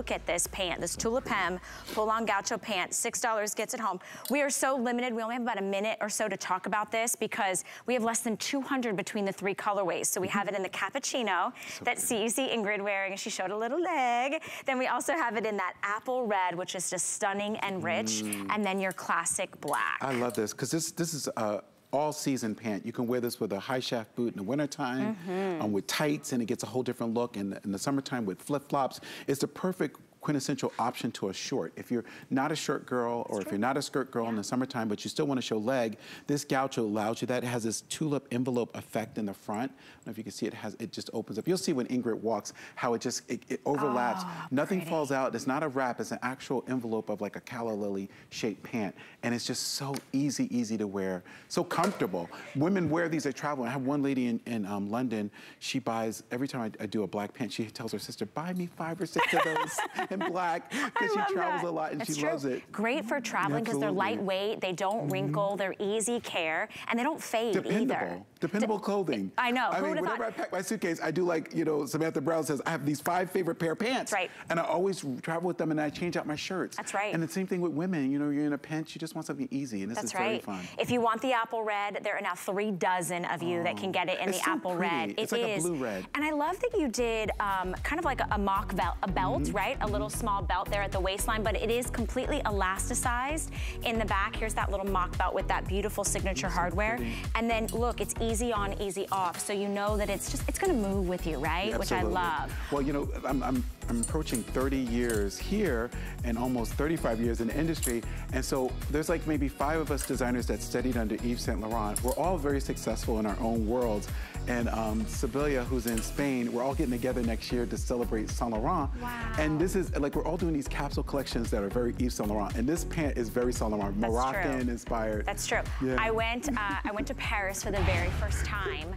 Look at this pant, this Tulip Hem full-on gaucho pant, $6 gets it home. We are so limited, we only have about a minute or so to talk about this because we have less than 200 between the three colorways. So we have it in the cappuccino that CeCe Ingrid wearing, and she showed a little leg. Then we also have it in that apple red, which is just stunning and rich, and then your classic black. I love this, because this is all-season pant. You can wear this with a high-shaft boot in the wintertime, with tights, and it gets a whole different look. And in the summertime with flip-flops, it's the perfect quintessential option to a short. If you're not a shirt girl, or if you're not a skirt girl in the summertime, but you still want to show leg, this gaucho allows you that. It has this tulip envelope effect in the front. I don't know if you can see it, it just opens up. You'll see when Ingrid walks how it just, it overlaps. Oh, nothing falls out. It's not a wrap. It's an actual envelope of like a calla lily shaped pant. And it's just so easy to wear. So comfortable. Women wear these at travel. I have one lady in London, she buys, every time I do a black pant, she tells her sister, buy me 5 or 6 of those. And black, because she travels a lot and she loves it. Great for traveling because they're lightweight, they don't wrinkle, they're easy care, and they don't fade either. Dependable clothing. I know. I mean, whenever I pack my suitcase, I do like, you know, Samantha Brown says, I have these 5 favorite pair of pants. Right. And I always travel with them and I change out my shirts. That's right. And the same thing with women, you know, you're in a pinch, you just want something easy, and this is very fun. If you want the apple red, there are now 3 dozen of you that can get it in the apple red. It's like a blue red. And I love that you did kind of like a mock belt, right? A little small belt there at the waistline, but it is completely elasticized in the back. Here's that little mock belt with that beautiful signature hardware. Pretty. And then look, it's easy on, easy off. So you know that it's just, it's gonna move with you, right? Yeah, which I love. Well, you know, I'm approaching 30 years here and almost 35 years in the industry. And so there's like maybe 5 of us designers that studied under Yves Saint Laurent. We're all very successful in our own worlds. And Sebelia, who's in Spain, we're all getting together next year to celebrate Saint Laurent. Wow. And this is, like, we're all doing these capsule collections that are very Yves Saint Laurent. And this pant is very Saint Laurent, Moroccan inspired. That's true. Yeah. I went to Paris for the very first time.